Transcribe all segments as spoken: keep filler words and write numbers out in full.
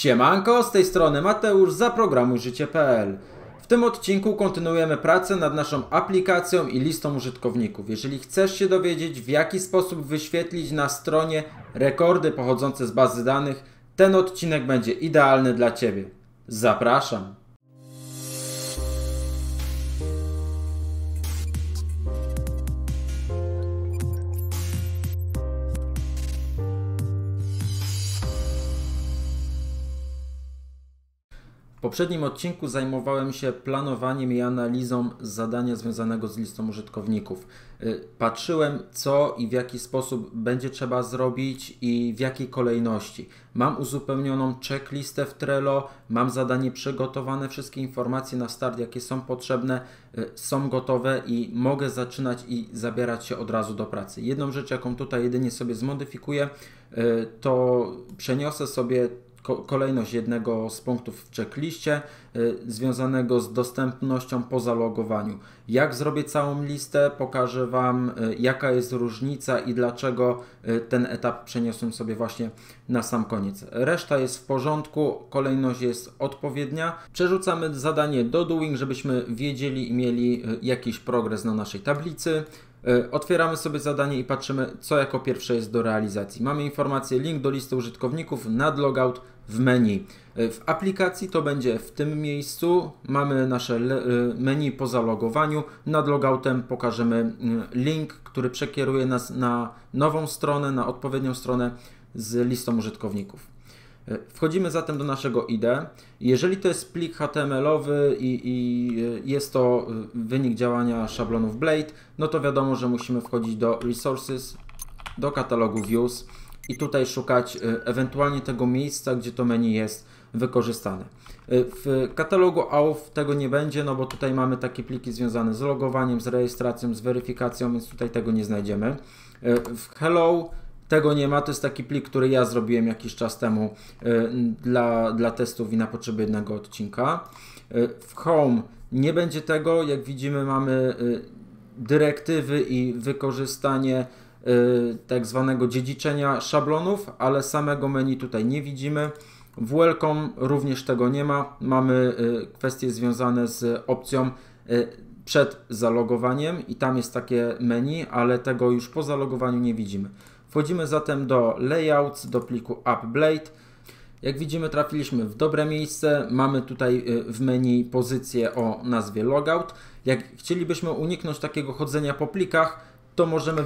Siemanko, z tej strony Mateusz, zaprogramujżycie kropka pe el. W tym odcinku kontynuujemy pracę nad naszą aplikacją i listą użytkowników. Jeżeli chcesz się dowiedzieć, w jaki sposób wyświetlić na stronie rekordy pochodzące z bazy danych, ten odcinek będzie idealny dla Ciebie. Zapraszam! W poprzednim odcinku zajmowałem się planowaniem i analizą zadania związanego z listą użytkowników. Patrzyłem, co i w jaki sposób będzie trzeba zrobić i w jakiej kolejności. Mam uzupełnioną checklistę w Trello, mam zadanie przygotowane, wszystkie informacje na start, jakie są potrzebne, są gotowe i mogę zaczynać i zabierać się od razu do pracy. Jedną rzecz, jaką tutaj jedynie sobie zmodyfikuję, to przeniosę sobie kolejność jednego z punktów w checkliście y, związanego z dostępnością po zalogowaniu. Jak zrobię całą listę, pokażę Wam y, jaka jest różnica i dlaczego y, ten etap przeniosłem sobie właśnie na sam koniec. Reszta jest w porządku, kolejność jest odpowiednia. Przerzucamy zadanie do doing, żebyśmy wiedzieli i mieli y, jakiś progres na naszej tablicy. Otwieramy sobie zadanie i patrzymy, co jako pierwsze jest do realizacji. Mamy informację, link do listy użytkowników, nad logout w menu. W aplikacji to będzie w tym miejscu. Mamy nasze menu po zalogowaniu. Nad logoutem pokażemy link, który przekieruje nas na nową stronę, na odpowiednią stronę z listą użytkowników. Wchodzimy zatem do naszego I D E. Jeżeli to jest plik H T M L owy i, i jest to wynik działania szablonów Blade, no to wiadomo, że musimy wchodzić do Resources, do katalogu Views i tutaj szukać ewentualnie tego miejsca, gdzie to menu jest wykorzystane. W katalogu auth tego nie będzie, no bo tutaj mamy takie pliki związane z logowaniem, z rejestracją, z weryfikacją, więc tutaj tego nie znajdziemy. W Hello tego nie ma, to jest taki plik, który ja zrobiłem jakiś czas temu y, dla, dla testów i na potrzeby jednego odcinka. Y, w Home nie będzie tego, jak widzimy mamy y, dyrektywy i wykorzystanie y, tak zwanego dziedziczenia szablonów, ale samego menu tutaj nie widzimy. W Welcome również tego nie ma, mamy y, kwestie związane z opcją y, przed zalogowaniem i tam jest takie menu, ale tego już po zalogowaniu nie widzimy. Wchodzimy zatem do Layouts, do pliku app blade. Jak widzimy, trafiliśmy w dobre miejsce. Mamy tutaj w menu pozycję o nazwie Logout. Jak chcielibyśmy uniknąć takiego chodzenia po plikach, to możemy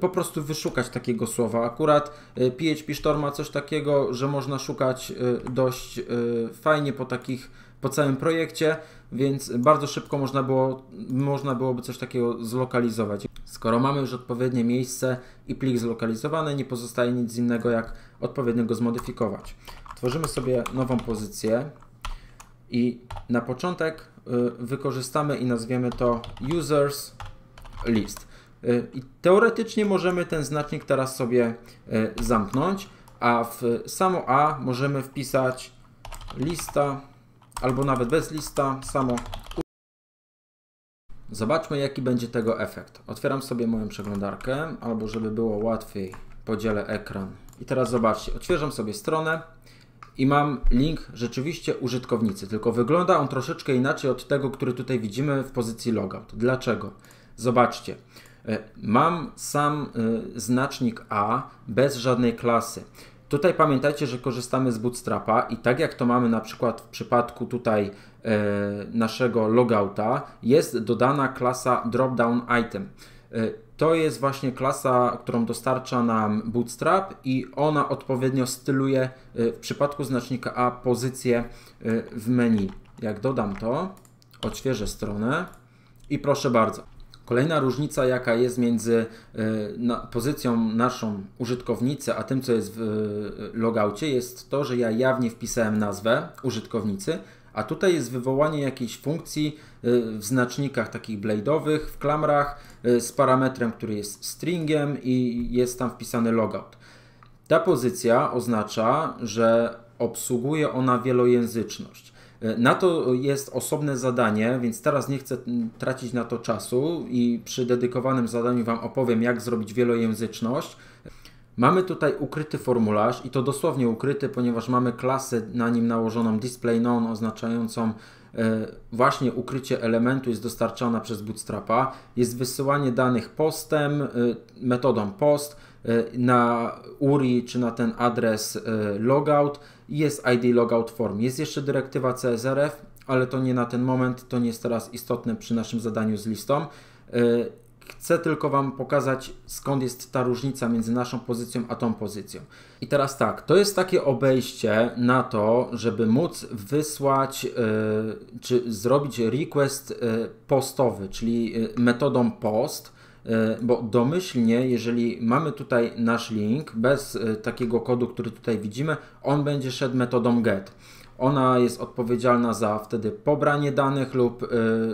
po prostu wyszukać takiego słowa. Akurat P H P Storm ma coś takiego, że można szukać dość fajnie po takich, po całym projekcie, więc bardzo szybko można, było, można byłoby coś takiego zlokalizować. Skoro mamy już odpowiednie miejsce i plik zlokalizowany, nie pozostaje nic innego jak odpowiednio go zmodyfikować. Tworzymy sobie nową pozycję i na początek wykorzystamy i nazwiemy to Users List. I teoretycznie możemy ten znacznik teraz sobie zamknąć, a w samo A możemy wpisać lista, albo nawet bez lista, samo. Zobaczmy, jaki będzie tego efekt. Otwieram sobie moją przeglądarkę, albo żeby było łatwiej, podzielę ekran. I teraz zobaczcie, odświeżam sobie stronę i mam link rzeczywiście użytkownicy, tylko wygląda on troszeczkę inaczej od tego, który tutaj widzimy w pozycji logout. Dlaczego? Zobaczcie. Mam sam y, znacznik A bez żadnej klasy. Tutaj pamiętajcie, że korzystamy z Bootstrapa i tak jak to mamy na przykład w przypadku tutaj y, naszego logouta, jest dodana klasa dropdown item. Y, to jest właśnie klasa, którą dostarcza nam Bootstrap i ona odpowiednio styluje y, w przypadku znacznika A pozycję y, w menu. Jak dodam to, odświeżę stronę i proszę bardzo. Kolejna różnica, jaka jest między y, na, pozycją naszą użytkownicy, a tym, co jest w y, logoucie, jest to, że ja jawnie wpisałem nazwę użytkownicy, a tutaj jest wywołanie jakiejś funkcji y, w znacznikach takich blade'owych, w klamrach, y, z parametrem, który jest stringiem i jest tam wpisany logout. Ta pozycja oznacza, że obsługuje ona wielojęzyczność. Na to jest osobne zadanie, więc teraz nie chcę tracić na to czasu i przy dedykowanym zadaniu Wam opowiem, jak zrobić wielojęzyczność. Mamy tutaj ukryty formularz i to dosłownie ukryty, ponieważ mamy klasę na nim nałożoną display none, oznaczającą właśnie ukrycie elementu, jest dostarczana przez Bootstrapa. Jest wysyłanie danych postem, metodą post na U R I czy na ten adres logout. Jest I D logout form. Jest jeszcze dyrektywa C S R F, ale to nie na ten moment, to nie jest teraz istotne przy naszym zadaniu z listą. Chcę tylko Wam pokazać, skąd jest ta różnica między naszą pozycją a tą pozycją. I teraz tak, to jest takie obejście na to, żeby móc wysłać yy, czy zrobić request yy, postowy, czyli yy, metodą post, yy, bo domyślnie, jeżeli mamy tutaj nasz link bez yy, takiego kodu, który tutaj widzimy, on będzie szedł metodą get. Ona jest odpowiedzialna za wtedy pobranie danych lub yy,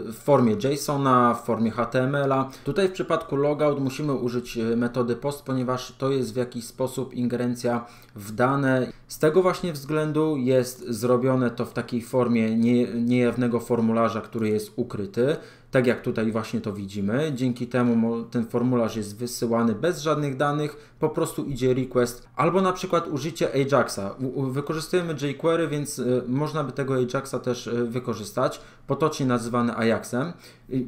w formie JSON-a, w formie H T M L-a. Tutaj w przypadku logout musimy użyć metody post, ponieważ to jest w jakiś sposób ingerencja w dane. Z tego właśnie względu jest zrobione to w takiej formie nie, niejawnego formularza, który jest ukryty. Tak jak tutaj właśnie to widzimy. Dzięki temu ten formularz jest wysyłany bez żadnych danych, po prostu idzie request. Albo na przykład użycie Ajaxa. Wykorzystujemy jQuery, więc można by tego Ajaxa też wykorzystać, potocznie nazywany Ajaxem.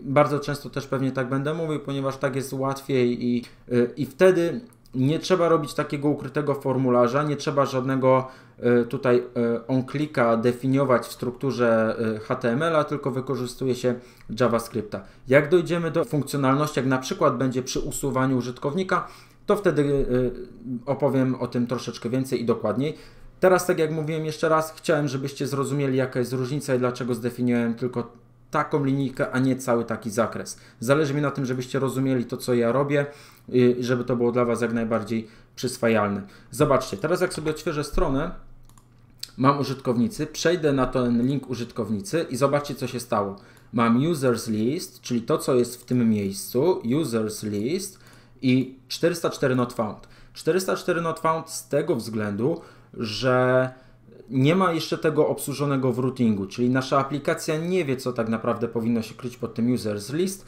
Bardzo często też pewnie tak będę mówił, ponieważ tak jest łatwiej i, i wtedy nie trzeba robić takiego ukrytego formularza, nie trzeba żadnego tutaj on-clicka definiować w strukturze H T M L-a, tylko wykorzystuje się JavaScripta. Jak dojdziemy do funkcjonalności, jak na przykład będzie przy usuwaniu użytkownika, to wtedy opowiem o tym troszeczkę więcej i dokładniej. Teraz, tak jak mówiłem jeszcze raz, chciałem, żebyście zrozumieli, jaka jest różnica i dlaczego zdefiniowałem tylko taką linijkę, a nie cały taki zakres. Zależy mi na tym, żebyście rozumieli to, co ja robię, żeby to było dla Was jak najbardziej przyswajalne. Zobaczcie, teraz jak sobie odświeżę stronę, mam użytkownicy, przejdę na ten link użytkownicy i zobaczcie, co się stało. Mam users list, czyli to, co jest w tym miejscu, users list i czterysta cztery not found. czterysta cztery not found z tego względu, że nie ma jeszcze tego obsłużonego w routingu, czyli nasza aplikacja nie wie, co tak naprawdę powinno się kryć pod tym users list.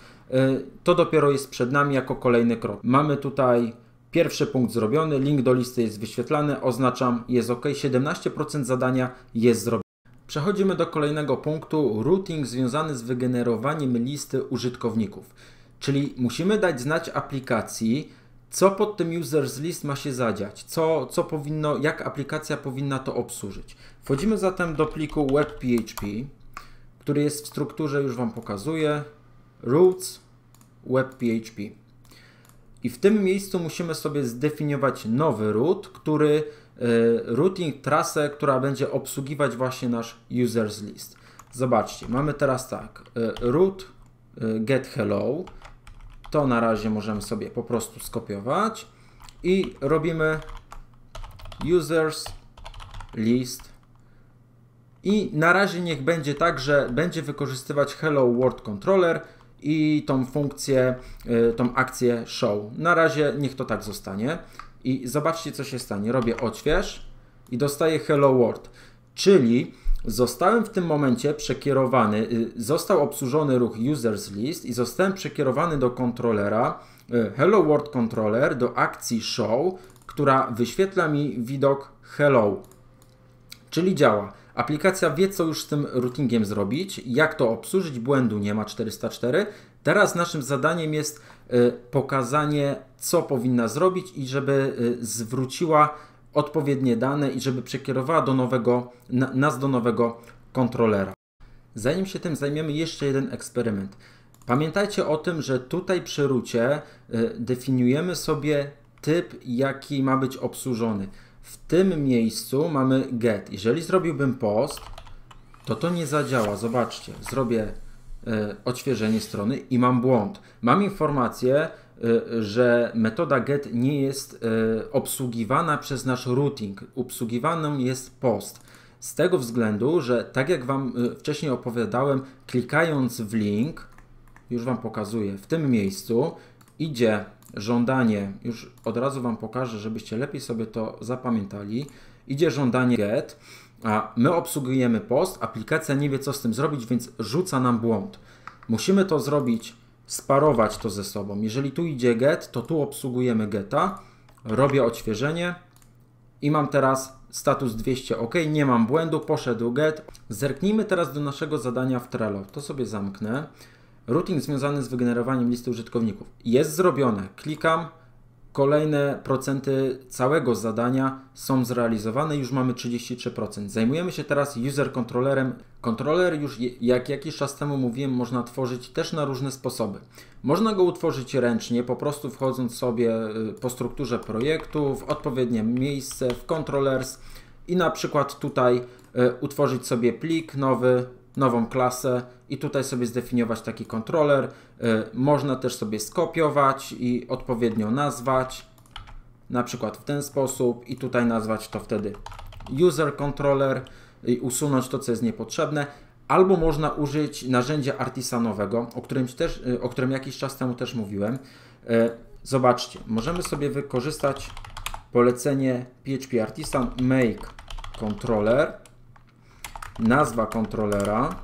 To dopiero jest przed nami jako kolejny krok. Mamy tutaj pierwszy punkt zrobiony, link do listy jest wyświetlany, oznaczam, jest OK, siedemnaście procent zadania jest zrobione. Przechodzimy do kolejnego punktu, routing związany z wygenerowaniem listy użytkowników, czyli musimy dać znać aplikacji, co pod tym users list ma się zadziać, co, co powinno, jak aplikacja powinna to obsłużyć. Wchodzimy zatem do pliku web.php, który jest w strukturze, już Wam pokazuję, roots web.php. I w tym miejscu musimy sobie zdefiniować nowy root, który y, routing trasę, która będzie obsługiwać właśnie nasz users list. Zobaczcie, mamy teraz tak, y, root y, get hello. To na razie możemy sobie po prostu skopiować i robimy users list i na razie niech będzie tak, że będzie wykorzystywać hello world controller i tą funkcję, tą akcję show. Na razie niech to tak zostanie i zobaczcie, co się stanie. Robię odśwież i dostaję hello world, czyli zostałem w tym momencie przekierowany, został obsłużony ruch users list i zostałem przekierowany do kontrolera hello world controller, do akcji show, która wyświetla mi widok hello. Czyli działa. Aplikacja wie, co już z tym routingiem zrobić, jak to obsłużyć, błędu nie ma, czterysta cztery. Teraz naszym zadaniem jest pokazanie, co powinna zrobić i żeby zwróciła odpowiednie dane i żeby przekierowała do nowego, na, nas do nowego kontrolera. Zanim się tym zajmiemy, jeszcze jeden eksperyment. Pamiętajcie o tym, że tutaj przy roocie y, definiujemy sobie typ, jaki ma być obsłużony. W tym miejscu mamy get. Jeżeli zrobiłbym post, to to nie zadziała. Zobaczcie, zrobię y, odświeżenie strony i mam błąd. Mam informację, że metoda get nie jest y, obsługiwana przez nasz routing. Obsługiwaną jest post. Z tego względu, że tak jak Wam y, wcześniej opowiadałem, klikając w link, już Wam pokazuję, w tym miejscu idzie żądanie, już od razu Wam pokażę, żebyście lepiej sobie to zapamiętali, idzie żądanie get, a my obsługujemy post, aplikacja nie wie, co z tym zrobić, więc rzuca nam błąd. Musimy to zrobić, sparować to ze sobą. Jeżeli tu idzie get, to tu obsługujemy geta, robię odświeżenie i mam teraz status dwieście, ok, nie mam błędu, poszedł get. Zerknijmy teraz do naszego zadania w Trello, to sobie zamknę. Routing związany z wygenerowaniem listy użytkowników. Jest zrobione, klikam, kolejne procenty całego zadania są zrealizowane, już mamy trzydzieści trzy procent. Zajmujemy się teraz user-kontrolerem. Kontroler już, jak jakiś czas temu mówiłem, można tworzyć też na różne sposoby. Można go utworzyć ręcznie, po prostu wchodząc sobie po strukturze projektu, w odpowiednie miejsce, w controllers i na przykład tutaj utworzyć sobie plik nowy, nową klasę i tutaj sobie zdefiniować taki kontroler. Można też sobie skopiować i odpowiednio nazwać, na przykład w ten sposób i tutaj nazwać to wtedy user controller i usunąć to, co jest niepotrzebne. Albo można użyć narzędzia artisanowego, o którym, też, o którym jakiś czas temu też mówiłem. Zobaczcie, możemy sobie wykorzystać polecenie P H P Artisan make controller, nazwa kontrolera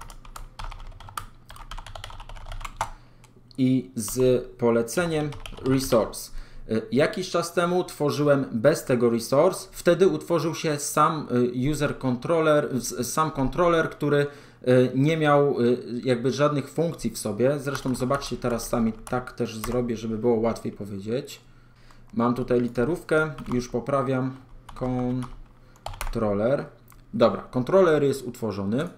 i z poleceniem resource. Jakiś czas temu tworzyłem bez tego resource, wtedy utworzył się sam user controller, sam kontroler, który nie miał jakby żadnych funkcji w sobie. Zresztą zobaczcie teraz sami, tak też zrobię, żeby było łatwiej powiedzieć. Mam tutaj literówkę, już poprawiam, controller. Dobra, kontroler jest utworzony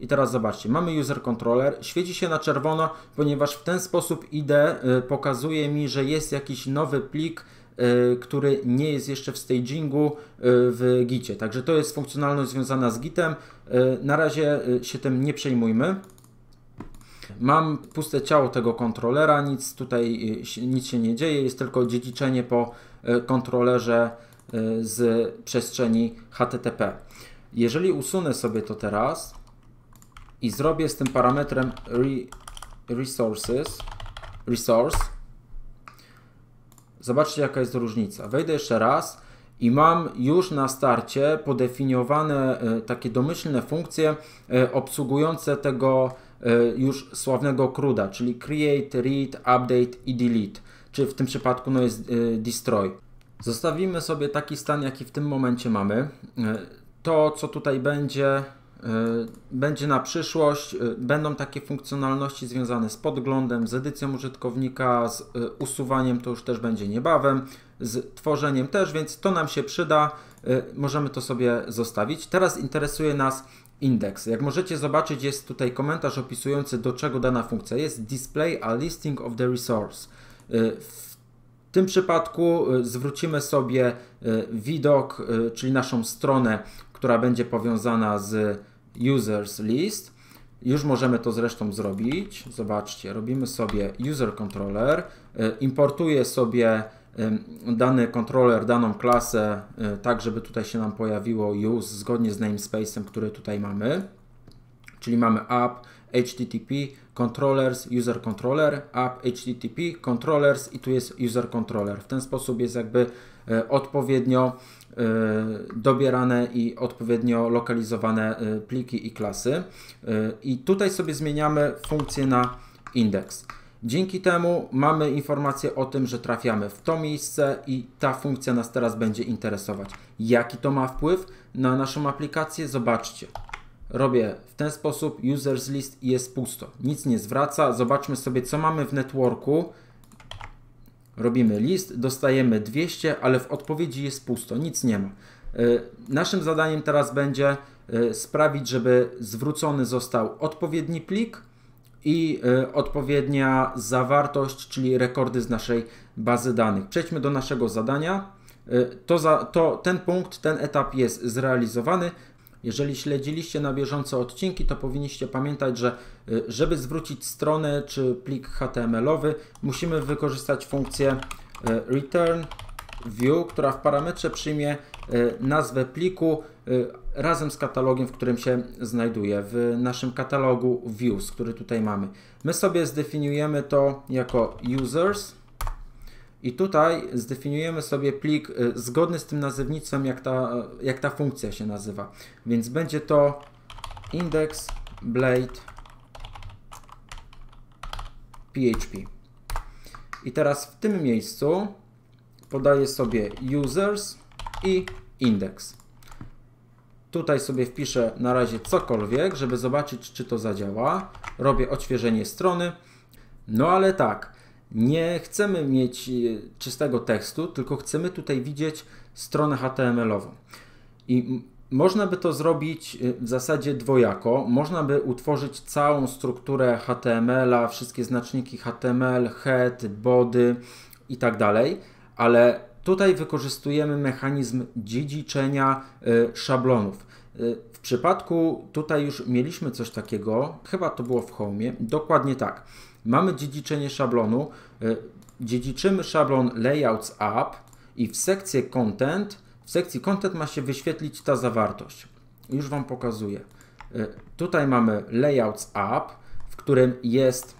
i teraz zobaczcie, mamy user controller, świeci się na czerwono, ponieważ w ten sposób I D pokazuje mi, że jest jakiś nowy plik, który nie jest jeszcze w stagingu w gicie. Także to jest funkcjonalność związana z gitem, na razie się tym nie przejmujmy. Mam puste ciało tego kontrolera, nic tutaj nic się nie dzieje, jest tylko dziedziczenie po kontrolerze z przestrzeni H T T P. Jeżeli usunę sobie to teraz i zrobię z tym parametrem re, resources, resource, zobaczcie, jaka jest różnica. Wejdę jeszcze raz i mam już na starcie podefiniowane takie domyślne funkcje obsługujące tego już sławnego cruda, czyli create, read, update i delete, czy w tym przypadku no jest destroy. Zostawimy sobie taki stan, jaki w tym momencie mamy. To, co tutaj będzie, będzie na przyszłość, będą takie funkcjonalności związane z podglądem, z edycją użytkownika, z usuwaniem, to już też będzie niebawem, z tworzeniem też, więc to nam się przyda, możemy to sobie zostawić. Teraz interesuje nas indeks. Jak możecie zobaczyć, jest tutaj komentarz opisujący, do czego dana funkcja jest. Display a listing of the resource. W tym przypadku zwrócimy sobie widok, czyli naszą stronę, która będzie powiązana z users list. Już możemy to zresztą zrobić. Zobaczcie, robimy sobie user controller, importuję sobie dany kontroler, daną klasę, tak żeby tutaj się nam pojawiło use zgodnie z namespace'em, który tutaj mamy. Czyli mamy app, H T T P, controllers, user controller, app, H T T P, controllers i tu jest user controller. W ten sposób jest jakby e, odpowiednio e, dobierane i odpowiednio lokalizowane e, pliki i klasy. E, I tutaj sobie zmieniamy funkcję na indeks. Dzięki temu mamy informację o tym, że trafiamy w to miejsce i ta funkcja nas teraz będzie interesować. Jaki to ma wpływ na naszą aplikację? Zobaczcie. Robię w ten sposób, users list i jest pusto, nic nie zwraca. Zobaczmy sobie, co mamy w networku. Robimy list, dostajemy dwieście, ale w odpowiedzi jest pusto, nic nie ma. Naszym zadaniem teraz będzie sprawić, żeby zwrócony został odpowiedni plik i odpowiednia zawartość, czyli rekordy z naszej bazy danych. Przejdźmy do naszego zadania. To, za, to ten punkt, ten etap jest zrealizowany. Jeżeli śledziliście na bieżąco odcinki, to powinniście pamiętać, że żeby zwrócić stronę czy plik H T M L owy, musimy wykorzystać funkcję return view, która w parametrze przyjmie nazwę pliku razem z katalogiem, w którym się znajduje, w naszym katalogu views, który tutaj mamy. My sobie zdefiniujemy to jako users i tutaj zdefiniujemy sobie plik zgodny z tym nazewnictwem, jak ta, jak ta funkcja się nazywa. Więc będzie to index blade P H P. I teraz w tym miejscu podaję sobie users i indeks. Tutaj sobie wpiszę na razie cokolwiek, żeby zobaczyć, czy to zadziała. Robię odświeżenie strony. No ale tak, nie chcemy mieć czystego tekstu, tylko chcemy tutaj widzieć stronę H T M L ową. I można by to zrobić w zasadzie dwojako. Można by utworzyć całą strukturę H T M L a, wszystkie znaczniki H T M L, head, body i tak dalej, ale tutaj wykorzystujemy mechanizm dziedziczenia y, szablonów. Y, w przypadku tutaj już mieliśmy coś takiego, chyba to było w Home'ie, dokładnie tak. Mamy dziedziczenie szablonu, y, dziedziczymy szablon Layouts App i w sekcji Content, w sekcji Content ma się wyświetlić ta zawartość. Już Wam pokazuję. Y, tutaj mamy Layouts App, w którym jest,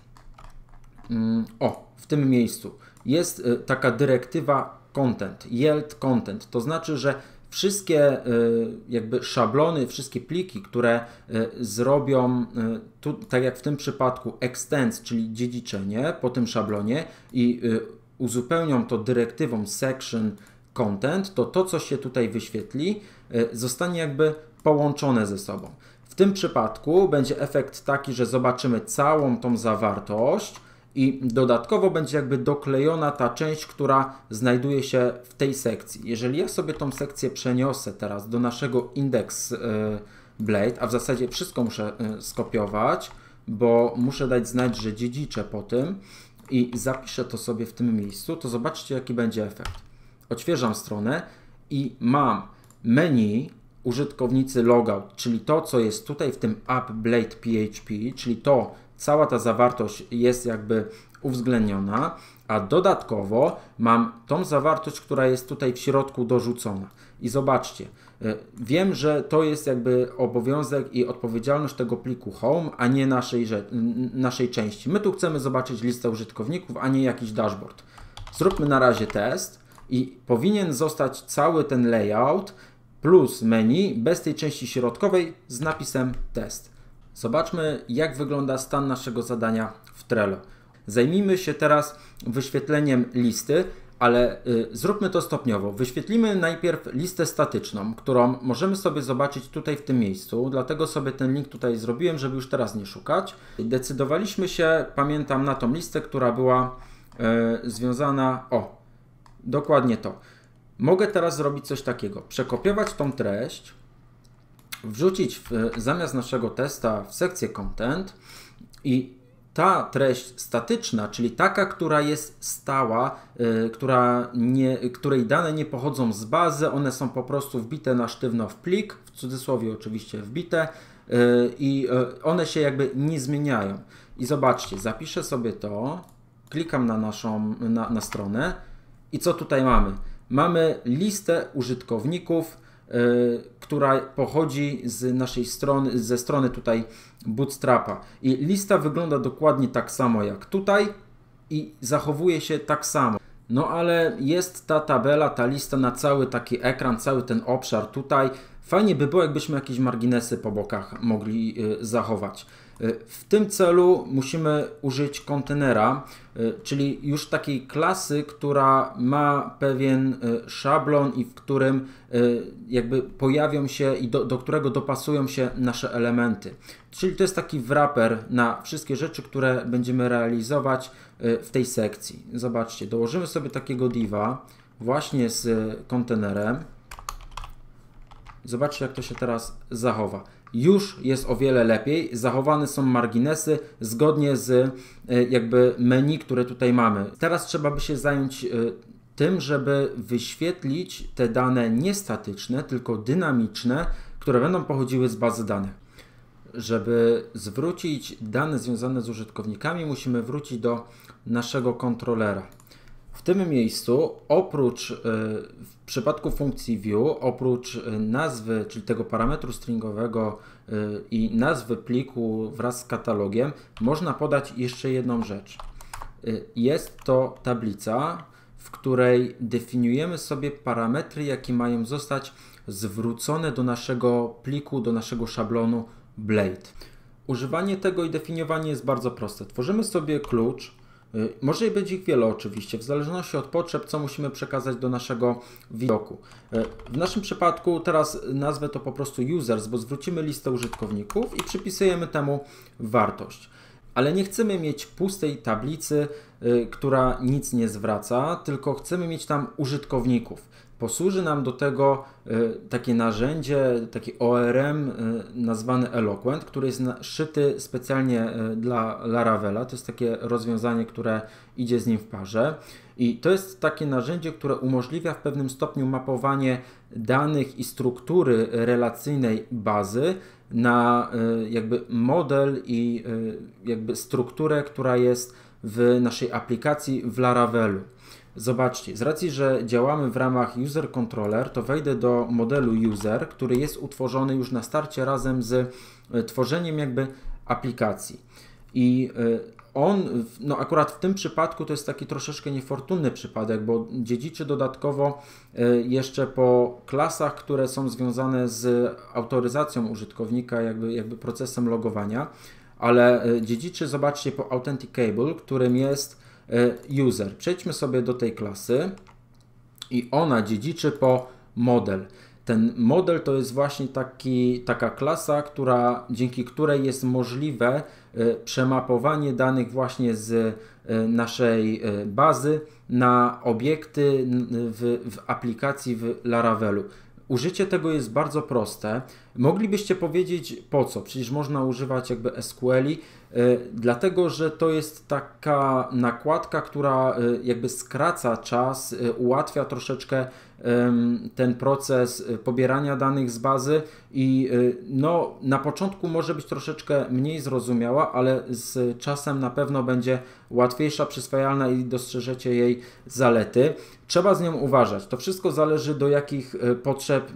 y, o, w tym miejscu, jest y, taka dyrektywa Content, yield content, to znaczy, że wszystkie y, jakby szablony, wszystkie pliki, które y, zrobią, y, tu, tak jak w tym przypadku extends, czyli dziedziczenie po tym szablonie i y, uzupełnią to dyrektywą section content, to to, co się tutaj wyświetli, y, zostanie jakby połączone ze sobą. W tym przypadku będzie efekt taki, że zobaczymy całą tą zawartość, i dodatkowo będzie jakby doklejona ta część, która znajduje się w tej sekcji. Jeżeli ja sobie tą sekcję przeniosę teraz do naszego indeks Blade, a w zasadzie wszystko muszę skopiować, bo muszę dać znać, że dziedziczę po tym i zapiszę to sobie w tym miejscu, to zobaczcie, jaki będzie efekt. Odświeżam stronę i mam menu użytkownicy logout, czyli to, co jest tutaj w tym app Blade P H P, czyli to, cała ta zawartość jest jakby uwzględniona, a dodatkowo mam tą zawartość, która jest tutaj w środku dorzucona. I zobaczcie, wiem, że to jest jakby obowiązek i odpowiedzialność tego pliku home, a nie naszej, naszej części. My tu chcemy zobaczyć listę użytkowników, a nie jakiś dashboard. Zróbmy na razie test i powinien zostać cały ten layout plus menu bez tej części środkowej z napisem test. Zobaczmy, jak wygląda stan naszego zadania w Trello. Zajmijmy się teraz wyświetleniem listy, ale y, zróbmy to stopniowo. Wyświetlimy najpierw listę statyczną, którą możemy sobie zobaczyć tutaj w tym miejscu, dlatego sobie ten link tutaj zrobiłem, żeby już teraz nie szukać. Decydowaliśmy się, pamiętam, na tą listę, która była y, związana, o, dokładnie to. Mogę teraz zrobić coś takiego, przekopiować tą treść, wrzucić w, zamiast naszego testa w sekcję content i ta treść statyczna, czyli taka, która jest stała, yy, która nie, której dane nie pochodzą z bazy, one są po prostu wbite na sztywno w plik, w cudzysłowie oczywiście wbite yy, i yy, one się jakby nie zmieniają. I zobaczcie, zapiszę sobie to, klikam na naszą na, na stronę i co tutaj mamy? Mamy listę użytkowników, Yy, która pochodzi z naszej strony, ze strony tutaj Bootstrapa. I lista wygląda dokładnie tak samo jak tutaj i zachowuje się tak samo. No ale jest ta tabela, ta lista na cały taki ekran, cały ten obszar tutaj. Fajnie by było, jakbyśmy jakieś marginesy po bokach mogli yy, zachować. Yy, w tym celu musimy użyć kontenera, yy, czyli już takiej klasy, która ma pewien yy, szablon i w którym yy, jakby pojawią się i do, do którego dopasują się nasze elementy. Czyli to jest taki wrapper na wszystkie rzeczy, które będziemy realizować yy, w tej sekcji. Zobaczcie, dołożymy sobie takiego diva właśnie z yy, kontenerem. Zobaczcie, jak to się teraz zachowa. Już jest o wiele lepiej. Zachowane są marginesy zgodnie z jakby menu, które tutaj mamy. Teraz trzeba by się zająć tym, żeby wyświetlić te dane niestatyczne, tylko dynamiczne, które będą pochodziły z bazy danych. Żeby zwrócić dane związane z użytkownikami, musimy wrócić do naszego kontrolera. W tym miejscu, oprócz w przypadku funkcji view, oprócz nazwy, czyli tego parametru stringowego i nazwy pliku wraz z katalogiem, można podać jeszcze jedną rzecz. Jest to tablica, w której definiujemy sobie parametry, jakie mają zostać zwrócone do naszego pliku, do naszego szablonu Blade. Używanie tego i definiowanie jest bardzo proste. Tworzymy sobie klucz Może być ich wiele oczywiście, w zależności od potrzeb, co musimy przekazać do naszego widoku. W naszym przypadku teraz nazwę to po prostu users, bo zwrócimy listę użytkowników i przypisujemy temu wartość. Ale nie chcemy mieć pustej tablicy, która nic nie zwraca, tylko chcemy mieć tam użytkowników. Posłuży nam do tego takie narzędzie, taki O R M nazwany Eloquent, który jest szyty specjalnie dla Laravela. To jest takie rozwiązanie, które idzie z nim w parze. I to jest takie narzędzie, które umożliwia w pewnym stopniu mapowanie danych i struktury relacyjnej bazy na jakby model i jakby strukturę, która jest w naszej aplikacji w Laravelu. Zobaczcie, z racji, że działamy w ramach UserController, to wejdę do modelu user, który jest utworzony już na starcie razem z tworzeniem jakby aplikacji. I on, no akurat w tym przypadku to jest taki troszeczkę niefortunny przypadek, bo dziedziczy dodatkowo jeszcze po klasach, które są związane z autoryzacją użytkownika, jakby, jakby procesem logowania, ale dziedziczy, zobaczcie, po Authenticable, którym jest user. Przejdźmy sobie do tej klasy i ona dziedziczy po model. Ten model to jest właśnie taki, taka klasa, która, dzięki której jest możliwe przemapowanie danych właśnie z naszej bazy na obiekty w, w aplikacji w Laravelu. Użycie tego jest bardzo proste. Moglibyście powiedzieć po co? Przecież można używać jakby S Q L-i, y, dlatego że to jest taka nakładka, która y, jakby skraca czas, y, ułatwia troszeczkę y, ten proces pobierania danych z bazy i y, no, na początku może być troszeczkę mniej zrozumiała, ale z czasem na pewno będzie łatwiejsza, przyswajalna i dostrzeżecie jej zalety. Trzeba z nią uważać. To wszystko zależy, do jakich potrzeb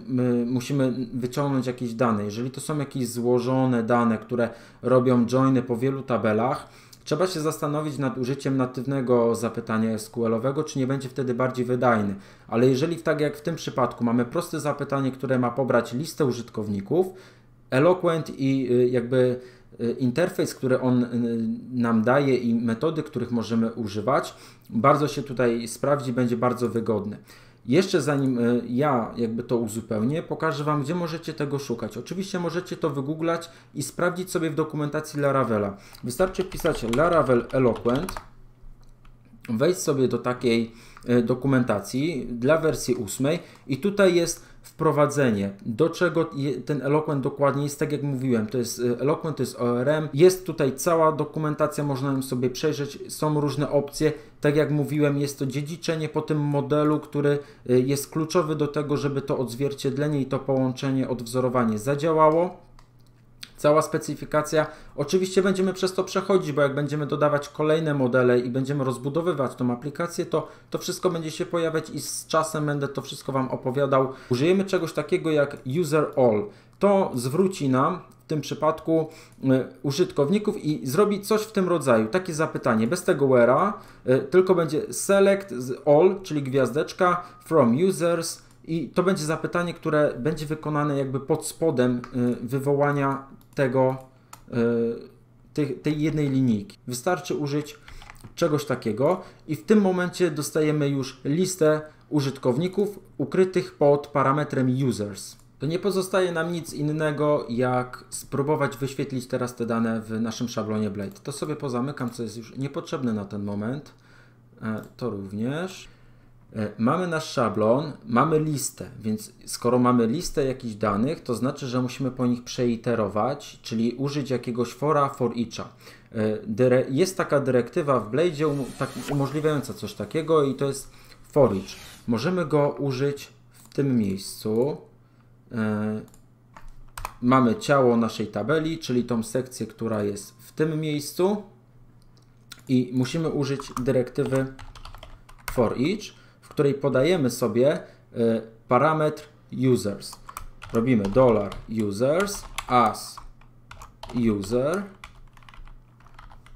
y, musimy wyciągnąć jakieś dane. Jeżeli to są jakieś złożone dane, które robią joiny po wielu tabelach, trzeba się zastanowić nad użyciem natywnego zapytania S Q L-owego, czy nie będzie wtedy bardziej wydajny. Ale jeżeli tak jak w tym przypadku mamy proste zapytanie, które ma pobrać listę użytkowników, Eloquent i jakby interfejs, który on nam daje i metody, których możemy używać, bardzo się tutaj sprawdzi, będzie bardzo wygodny. Jeszcze zanim ja jakby to uzupełnię, pokażę Wam, gdzie możecie tego szukać. Oczywiście możecie to wygooglać i sprawdzić sobie w dokumentacji Laravela. Wystarczy wpisać Laravel Eloquent, wejść sobie do takiej dokumentacji dla wersji ósmej i tutaj jest wprowadzenie, do czego ten Eloquent dokładnie jest, tak jak mówiłem, to jest Eloquent, to jest O R M, jest tutaj cała dokumentacja, można ją sobie przejrzeć, są różne opcje, tak jak mówiłem, jest to dziedziczenie po tym modelu, który jest kluczowy do tego, żeby to odzwierciedlenie i to połączenie, odwzorowanie zadziałało. Cała specyfikacja. Oczywiście będziemy przez to przechodzić, bo jak będziemy dodawać kolejne modele i będziemy rozbudowywać tą aplikację, to to wszystko będzie się pojawiać i z czasem będę to wszystko Wam opowiadał. Użyjemy czegoś takiego jak user all. To zwróci nam w tym przypadku y, użytkowników i zrobi coś w tym rodzaju. Takie zapytanie, bez tego where'a, y, tylko będzie select all, czyli gwiazdeczka from users. I to będzie zapytanie, które będzie wykonane jakby pod spodem y, wywołania tego, y, tej jednej linijki. Wystarczy użyć czegoś takiego i w tym momencie dostajemy już listę użytkowników ukrytych pod parametrem users. To nie pozostaje nam nic innego, jak spróbować wyświetlić teraz te dane w naszym szablonie Blade. To sobie pozamykam, co jest już niepotrzebne na ten moment. E, to również. Mamy nasz szablon, mamy listę, więc skoro mamy listę jakichś danych, to znaczy, że musimy po nich przeiterować, czyli użyć jakiegoś fora, for each'a. Jest taka dyrektywa w Blade'zie umożliwiająca coś takiego i to jest for each. Możemy go użyć w tym miejscu. Mamy ciało naszej tabeli, czyli tą sekcję, która jest w tym miejscu i musimy użyć dyrektywy for each, w której podajemy sobie y, parametr users. Robimy $users as user.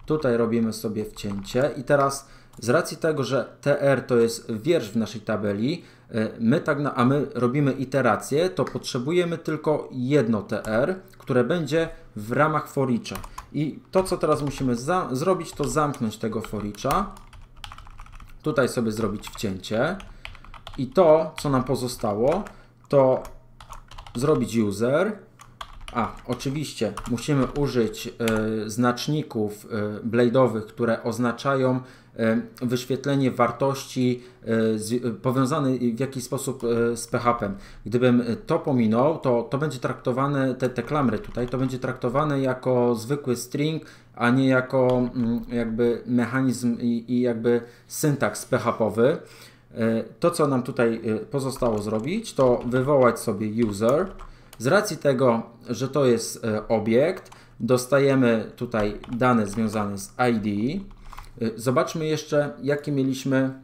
Tutaj robimy sobie wcięcie i teraz z racji tego, że T R to jest wiersz w naszej tabeli, y, my tak na, a my robimy iterację, to potrzebujemy tylko jedno T R, które będzie w ramach for each'a. I to, co teraz musimy zrobić, to zamknąć tego for each'a. Tutaj sobie zrobić wcięcie. I to, co nam pozostało, to zrobić user. A, oczywiście musimy użyć y, znaczników y, blade'owych, które oznaczają y, wyświetlenie wartości y, z, y, powiązanej w jakiś sposób y, z P H P-em. Gdybym to pominął, to, to będzie traktowane, te, te klamry tutaj, to będzie traktowane jako zwykły string, a nie jako y, jakby mechanizm i, i jakby syntaks P H P-owy. Y, to, co nam tutaj y, pozostało zrobić, to wywołać sobie user. Z racji tego, że to jest obiekt, dostajemy tutaj dane związane z I D. Zobaczmy jeszcze, jakie mieliśmy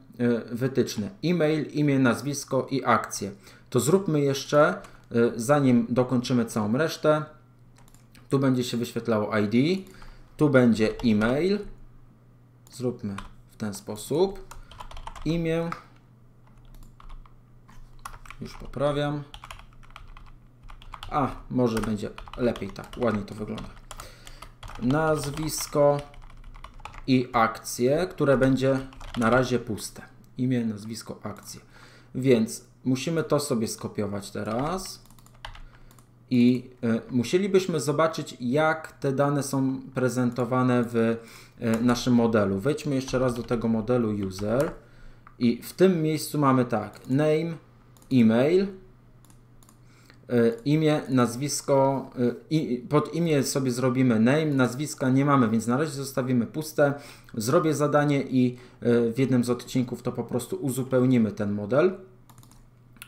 wytyczne. E-mail, imię, nazwisko i akcje. To zróbmy jeszcze, zanim dokończymy całą resztę. Tu będzie się wyświetlało I D, tu będzie e-mail. Zróbmy w ten sposób. Imię. Już poprawiam. A, może będzie lepiej tak, ładnie to wygląda. Nazwisko i akcje, które będzie na razie puste. Imię, nazwisko, akcje. Więc musimy to sobie skopiować teraz. I y, musielibyśmy zobaczyć, jak te dane są prezentowane w y, naszym modelu. Wejdźmy jeszcze raz do tego modelu user. I w tym miejscu mamy tak, name, e-mail. Imię, nazwisko, i pod imię sobie zrobimy name, nazwiska nie mamy, więc na razie zostawimy puste. Zrobię zadanie i w jednym z odcinków to po prostu uzupełnimy ten model.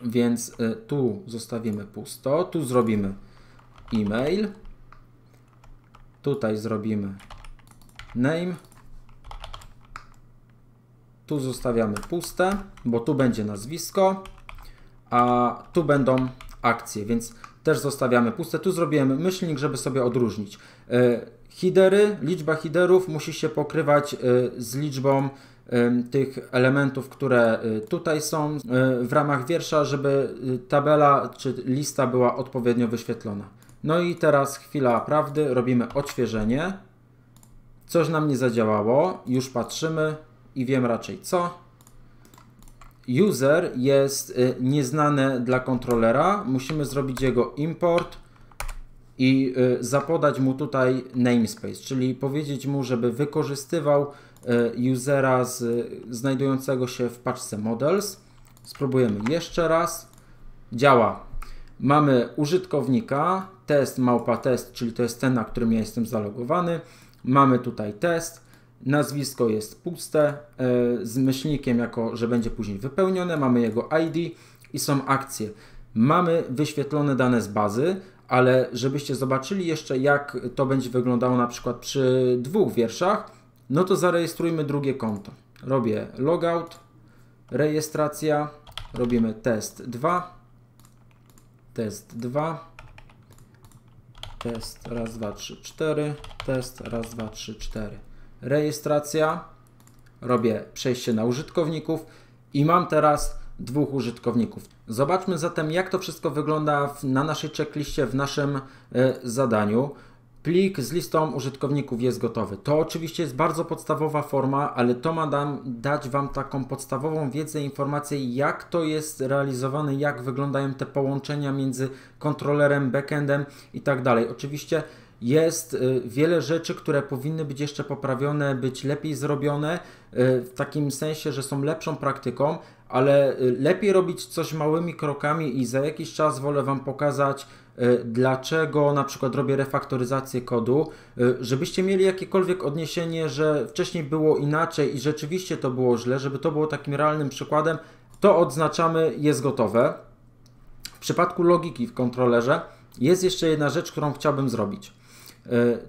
Więc tu zostawimy pusto, tu zrobimy e-mail, tutaj zrobimy name, tu zostawiamy puste, bo tu będzie nazwisko, a tu będą akcje, więc też zostawiamy puste. Tu zrobiłem myślnik, żeby sobie odróżnić. Headery, liczba headerów musi się pokrywać z liczbą tych elementów, które tutaj są w ramach wiersza, żeby tabela czy lista była odpowiednio wyświetlona. No i teraz chwila prawdy, robimy odświeżenie. Coś nam nie zadziałało, już patrzymy i wiem raczej co. User jest nieznane dla kontrolera, musimy zrobić jego import i zapodać mu tutaj namespace, czyli powiedzieć mu, żeby wykorzystywał usera z, znajdującego się w paczce models. Spróbujemy jeszcze raz. Działa. Mamy użytkownika, test małpa test, czyli to jest ten, na którym ja jestem zalogowany. Mamy tutaj test. Nazwisko jest puste, yy, z myślnikiem jako, że będzie później wypełnione. Mamy jego I D i są akcje. Mamy wyświetlone dane z bazy, ale żebyście zobaczyli jeszcze, jak to będzie wyglądało na przykład przy dwóch wierszach, no to zarejestrujmy drugie konto. Robię logout, rejestracja, robimy test dwa, test dwa, test raz, dwa, trzy, cztery, test raz, dwa, trzy, cztery. Rejestracja, robię przejście na użytkowników i mam teraz dwóch użytkowników. Zobaczmy zatem, jak to wszystko wygląda w, na naszej checkliście, w naszym y, zadaniu. Plik z listą użytkowników jest gotowy. To oczywiście jest bardzo podstawowa forma, ale to ma nam, dać Wam taką podstawową wiedzę, informację, jak to jest realizowane, jak wyglądają te połączenia między kontrolerem, backendem i tak dalej. Oczywiście jest wiele rzeczy, które powinny być jeszcze poprawione, być lepiej zrobione, w takim sensie, że są lepszą praktyką, ale lepiej robić coś małymi krokami i za jakiś czas wolę Wam pokazać, dlaczego na przykład robię refaktoryzację kodu, żebyście mieli jakiekolwiek odniesienie, że wcześniej było inaczej i rzeczywiście to było źle, żeby to było takim realnym przykładem, to odznaczamy, jest gotowe. W przypadku logiki w kontrolerze jest jeszcze jedna rzecz, którą chciałbym zrobić.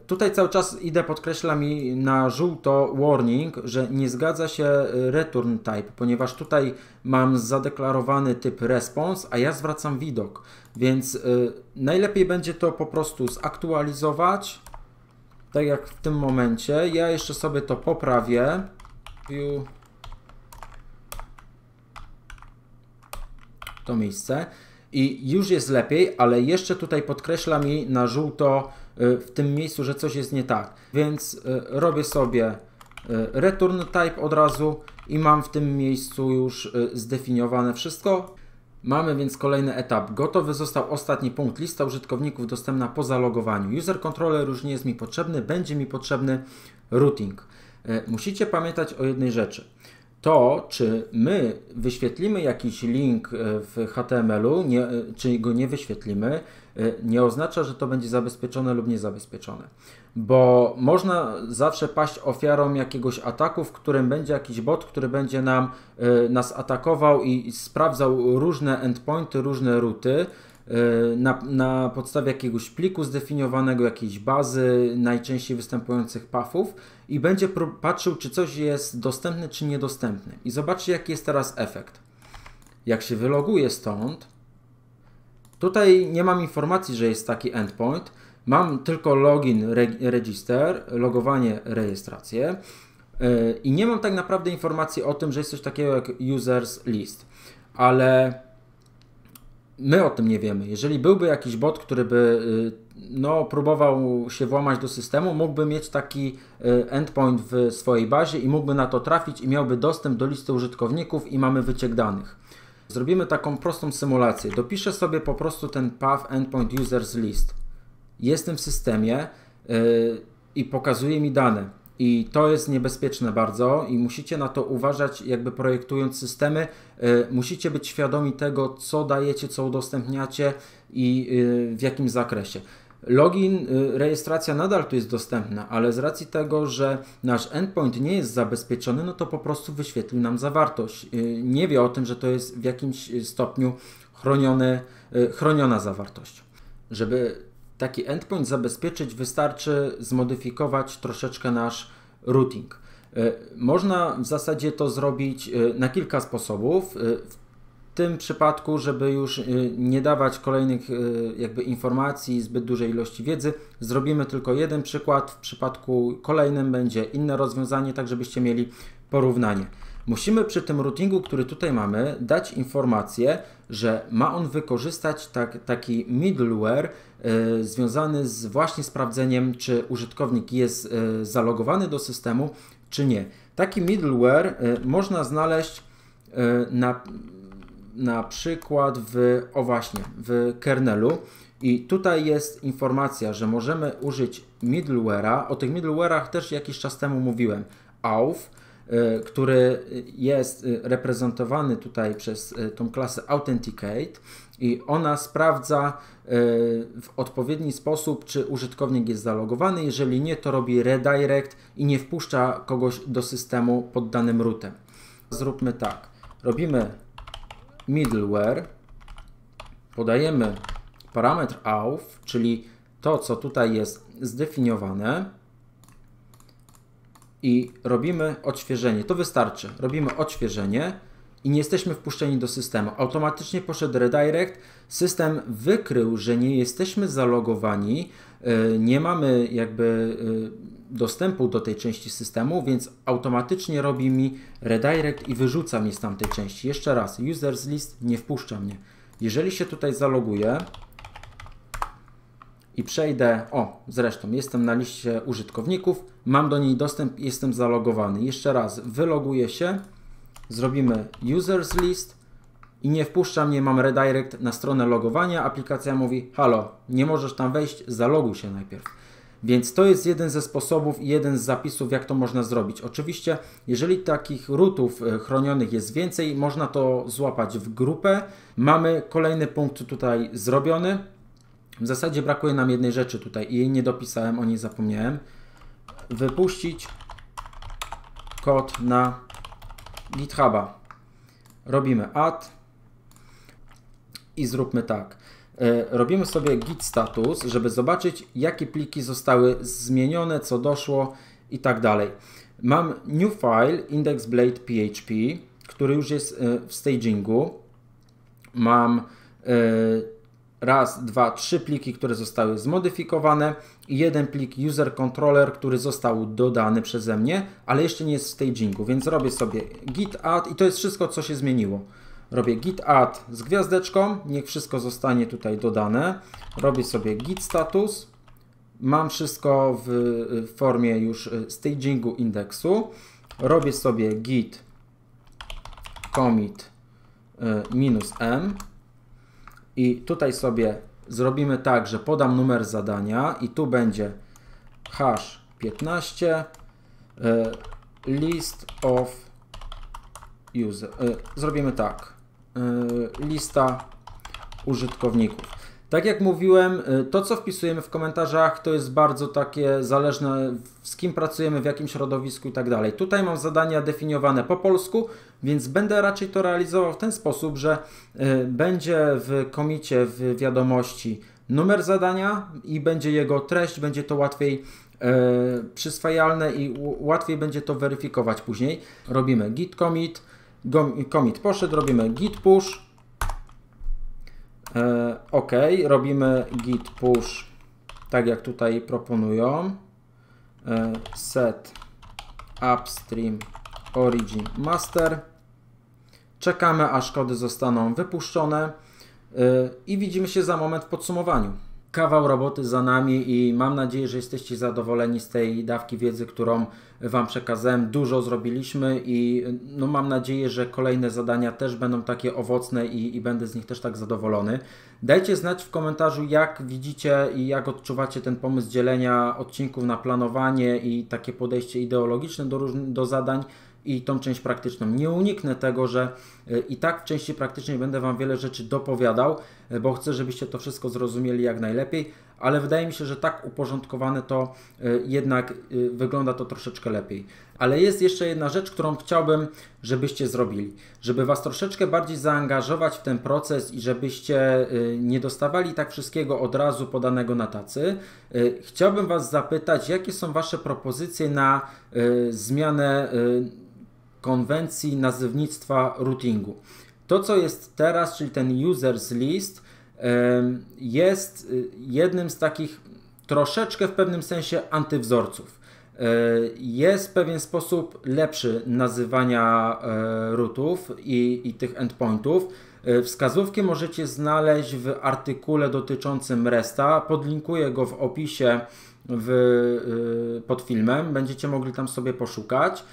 Tutaj cały czas idę, podkreślam mi na żółto warning, że nie zgadza się return type, ponieważ tutaj mam zadeklarowany typ response, a ja zwracam widok, więc najlepiej będzie to po prostu zaktualizować, tak jak w tym momencie. Ja jeszcze sobie to poprawię. View. To miejsce. I już jest lepiej, ale jeszcze tutaj podkreśla mi na żółto w tym miejscu, że coś jest nie tak. Więc robię sobie return type od razu i mam w tym miejscu już zdefiniowane wszystko. Mamy więc kolejny etap. Gotowy został ostatni punkt. Lista użytkowników dostępna po zalogowaniu. UserController już nie jest mi potrzebny. Będzie mi potrzebny routing. Musicie pamiętać o jednej rzeczy. To, czy my wyświetlimy jakiś link w H T M L u, nie, czy go nie wyświetlimy, nie oznacza, że to będzie zabezpieczone lub niezabezpieczone. Bo można zawsze paść ofiarą jakiegoś ataku, w którym będzie jakiś bot, który będzie nam, nas atakował i sprawdzał różne endpointy, różne ruty na, na podstawie jakiegoś pliku zdefiniowanego, jakiejś bazy najczęściej występujących pathów i będzie patrzył, czy coś jest dostępne, czy niedostępne. I zobaczcie, jaki jest teraz efekt. Jak się wyloguję stąd, tutaj nie mam informacji, że jest taki endpoint. Mam tylko login, register, logowanie, rejestrację i nie mam tak naprawdę informacji o tym, że jest coś takiego jak users list, ale my o tym nie wiemy. Jeżeli byłby jakiś bot, który by no, próbował się włamać do systemu, mógłby mieć taki endpoint w swojej bazie i mógłby na to trafić i miałby dostęp do listy użytkowników i mamy wyciek danych. Zrobimy taką prostą symulację. Dopiszę sobie po prostu ten path endpoint users list. Jestem w systemie yy, i pokazuje mi dane. I to jest niebezpieczne bardzo i musicie na to uważać, jakby projektując systemy. Yy, musicie być świadomi tego, co dajecie, co udostępniacie i yy, w jakim zakresie. Login, yy, rejestracja nadal tu jest dostępna, ale z racji tego, że nasz endpoint nie jest zabezpieczony, no to po prostu wyświetlił nam zawartość. Yy, nie wie o tym, że to jest w jakimś stopniu chronione, yy, chroniona zawartość. Żeby taki endpoint zabezpieczyć, wystarczy zmodyfikować troszeczkę nasz routing. Można w zasadzie to zrobić na kilka sposobów. W tym przypadku, żeby już nie dawać kolejnych jakby informacji, zbyt dużej ilości wiedzy, zrobimy tylko jeden przykład. W przypadku kolejnym będzie inne rozwiązanie, tak żebyście mieli porównanie. Musimy przy tym routingu, który tutaj mamy, dać informację, że ma on wykorzystać tak, taki middleware y, związany z właśnie sprawdzeniem, czy użytkownik jest y, zalogowany do systemu, czy nie. Taki middleware y, można znaleźć y, na, na przykład w, o właśnie, w kernelu. I tutaj jest informacja, że możemy użyć middleware'a. O tych middleware'ach też jakiś czas temu mówiłem. auth, który jest reprezentowany tutaj przez tą klasę Authenticate i ona sprawdza w odpowiedni sposób, czy użytkownik jest zalogowany. Jeżeli nie, to robi redirect i nie wpuszcza kogoś do systemu pod danym rootem. Zróbmy tak. Robimy middleware, podajemy parametr auth, czyli to, co tutaj jest zdefiniowane, i robimy odświeżenie. To wystarczy. Robimy odświeżenie i nie jesteśmy wpuszczeni do systemu. Automatycznie poszedł redirect. System wykrył, że nie jesteśmy zalogowani, nie mamy jakby dostępu do tej części systemu, więc automatycznie robi mi redirect i wyrzuca mnie z tamtej części. Jeszcze raz, users list nie wpuszcza mnie. Jeżeli się tutaj zaloguję i przejdę, o, zresztą jestem na liście użytkowników, mam do niej dostęp, jestem zalogowany. Jeszcze raz, wyloguję się, zrobimy users list i nie wpuszcza mnie, mam redirect na stronę logowania, aplikacja mówi, halo, nie możesz tam wejść, zaloguj się najpierw. Więc to jest jeden ze sposobów i jeden z zapisów, jak to można zrobić. Oczywiście, jeżeli takich rootów chronionych jest więcej, można to złapać w grupę. Mamy kolejny punkt tutaj zrobiony. W zasadzie brakuje nam jednej rzeczy tutaj i jej nie dopisałem, o niej zapomniałem. Wypuścić kod na GitHuba. Robimy add i zróbmy tak. Robimy sobie git status, żeby zobaczyć, jakie pliki zostały zmienione, co doszło i tak dalej. Mam new file index blade P H P, który już jest w stagingu. Mam raz, dwa, trzy pliki, które zostały zmodyfikowane i jeden plik user controller, który został dodany przeze mnie, ale jeszcze nie jest w stagingu, więc robię sobie git add i to jest wszystko, co się zmieniło. Robię git add z gwiazdeczką, niech wszystko zostanie tutaj dodane. Robię sobie git status, Mam wszystko w formie już stagingu indeksu. Robię sobie git commit minus m i tutaj sobie zrobimy tak, że podam numer zadania i tu będzie hash piętnaście list of user. Zrobimy tak, lista użytkowników. Tak jak mówiłem, to co wpisujemy w komentarzach to jest bardzo takie zależne, z kim pracujemy, w jakim środowisku i tak dalej. Tutaj mam zadania definiowane po polsku, więc będę raczej to realizował w ten sposób, że będzie w komicie, w wiadomości numer zadania i będzie jego treść, będzie to łatwiej przyswajalne i łatwiej będzie to weryfikować później. Robimy git commit, commit poszedł, robimy git push. OK, robimy git push, tak jak tutaj proponują, set upstream origin master, czekamy aż kody zostaną wypuszczone i widzimy się za moment w podsumowaniu. Kawał roboty za nami i mam nadzieję, że jesteście zadowoleni z tej dawki wiedzy, którą Wam przekazałem. Dużo zrobiliśmy i no, mam nadzieję, że kolejne zadania też będą takie owocne i, i będę z nich też tak zadowolony. Dajcie znać w komentarzu, jak widzicie i jak odczuwacie ten pomysł dzielenia odcinków na planowanie i takie podejście ideologiczne do, do zadań i tą część praktyczną. Nie uniknę tego, że i tak w części praktycznej będę Wam wiele rzeczy dopowiadał, bo chcę, żebyście to wszystko zrozumieli jak najlepiej, ale wydaje mi się, że tak uporządkowane to jednak wygląda to troszeczkę lepiej. Ale jest jeszcze jedna rzecz, którą chciałbym, żebyście zrobili, żeby Was troszeczkę bardziej zaangażować w ten proces i żebyście nie dostawali tak wszystkiego od razu podanego na tacy. Chciałbym Was zapytać, jakie są Wasze propozycje na zmianę konwencji nazewnictwa routingu. To, co jest teraz, czyli ten users list, jest jednym z takich troszeczkę w pewnym sensie antywzorców. Jest pewien sposób lepszy nazywania routów i, i tych endpointów. Wskazówki możecie znaleźć w artykule dotyczącym resta. Podlinkuję go w opisie w, pod filmem. Będziecie mogli tam sobie poszukać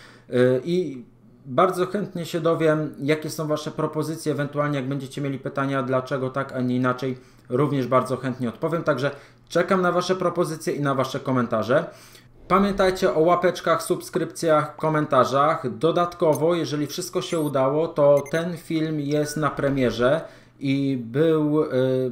i bardzo chętnie się dowiem, jakie są Wasze propozycje, ewentualnie jak będziecie mieli pytania, dlaczego tak, a nie inaczej, również bardzo chętnie odpowiem. Także czekam na Wasze propozycje i na Wasze komentarze. Pamiętajcie o łapeczkach, subskrypcjach, komentarzach. Dodatkowo, jeżeli wszystko się udało, to ten film jest na premierze i był y,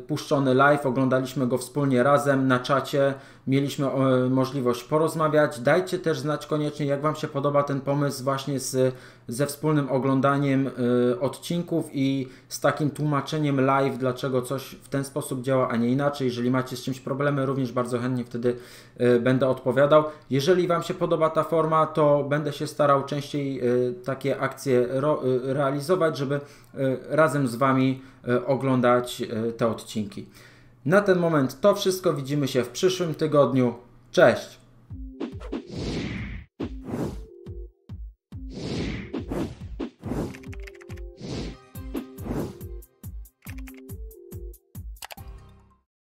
puszczony live, oglądaliśmy go wspólnie razem na czacie, mieliśmy y, możliwość porozmawiać. Dajcie też znać koniecznie, jak Wam się podoba ten pomysł właśnie z, ze wspólnym oglądaniem y, odcinków i z takim tłumaczeniem live, dlaczego coś w ten sposób działa, a nie inaczej. Jeżeli macie z czymś problemy, również bardzo chętnie wtedy y, będę odpowiadał. Jeżeli Wam się podoba ta forma, to będę się starał częściej y, takie akcje ro, y, realizować, żeby y, razem z Wami oglądać te odcinki. Na ten moment to wszystko. Widzimy się w przyszłym tygodniu. Cześć!